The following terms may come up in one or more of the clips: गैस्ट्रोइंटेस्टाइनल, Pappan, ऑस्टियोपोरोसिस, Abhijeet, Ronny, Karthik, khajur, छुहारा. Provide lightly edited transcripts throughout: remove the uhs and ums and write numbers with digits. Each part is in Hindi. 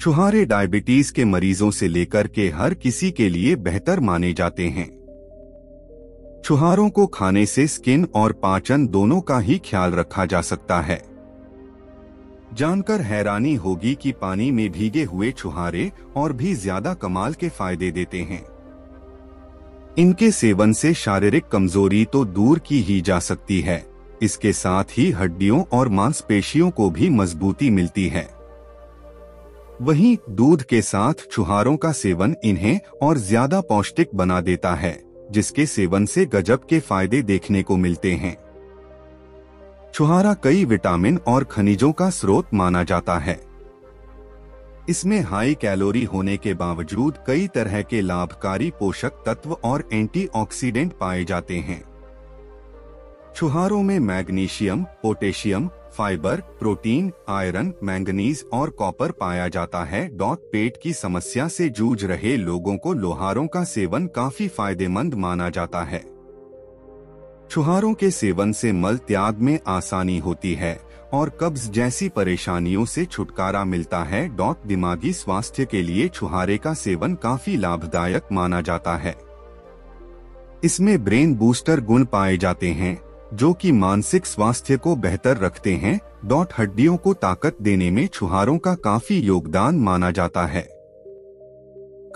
छुहारे डायबिटीज के मरीजों से लेकर के हर किसी के लिए बेहतर माने जाते हैं। छुहारों को खाने से स्किन और पाचन दोनों का ही ख्याल रखा जा सकता है। जानकर हैरानी होगी कि पानी में भीगे हुए छुहारे और भी ज्यादा कमाल के फायदे देते हैं। इनके सेवन से शारीरिक कमजोरी तो दूर की ही जा सकती है, इसके साथ ही हड्डियों और मांसपेशियों को भी मजबूती मिलती है। वहीं दूध के साथ छुहारों का सेवन इन्हें और ज्यादा पौष्टिक बना देता है, जिसके सेवन से गजब के फायदे देखने को मिलते हैं। छुहारा कई विटामिन और खनिजों का स्रोत माना जाता है। इसमें हाई कैलोरी होने के बावजूद कई तरह के लाभकारी पोषक तत्व और एंटीऑक्सीडेंट पाए जाते हैं। छुहारों में magnesium, potassium, fibre, protein, iron, manganese और कॉपर पाया जाता है। पेट की समस्या से जूझ रहे लोगों को लोहारों का सेवन काफी फायदेमंद माना जाता है। छुहारों के सेवन से मल त्याग में आसानी होती है और कब्ज जैसी परेशानियों से छुटकारा मिलता है। दिमागी स्वास्थ्य के लिए छुहारे का सेवन काफी लाभदायक माना जाता है। इसमें ब्रेन बूस्टर गुण पाए जाते हैं, जो कि मानसिक स्वास्थ्य को बेहतर रखते हैं। हड्डियों को ताकत देने में छुहारों का काफी योगदान माना जाता है।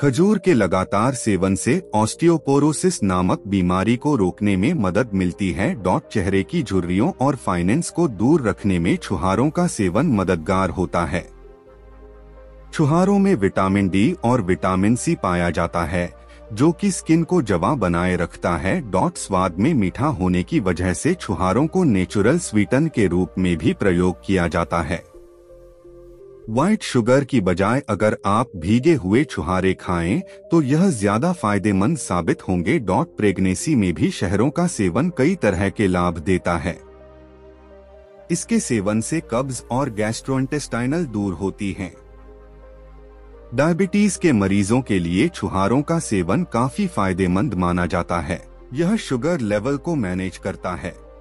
खजूर के लगातार सेवन से ऑस्टियोपोरोसिस नामक बीमारी को रोकने में मदद मिलती है। चेहरे की झुर्रियों और फाइनेंस को दूर रखने में छुहारों का सेवन मददगार होता है। छुहारों में विटामिन डी और विटामिन सी पाया जाता है, जो कि स्किन को जवां बनाए रखता है। स्वाद में मीठा होने की वजह से छुहारों को नेचुरल स्वीटन के रूप में भी प्रयोग किया जाता है। व्हाइट शुगर की बजाय अगर आप भीगे हुए छुहारे खाएं तो यह ज्यादा फायदेमंद साबित होंगे। प्रेगनेंसी में भी शहरों का सेवन कई तरह के लाभ देता है। इसके सेवन से कब्ज और गैस्ट्रोइंटेस्टाइनल दूर होती हैं। डायबिटीज के मरीजों के लिए छुहारों का सेवन काफी फायदेमंद माना जाता है। यह शुगर लेवल को मैनेज करता है,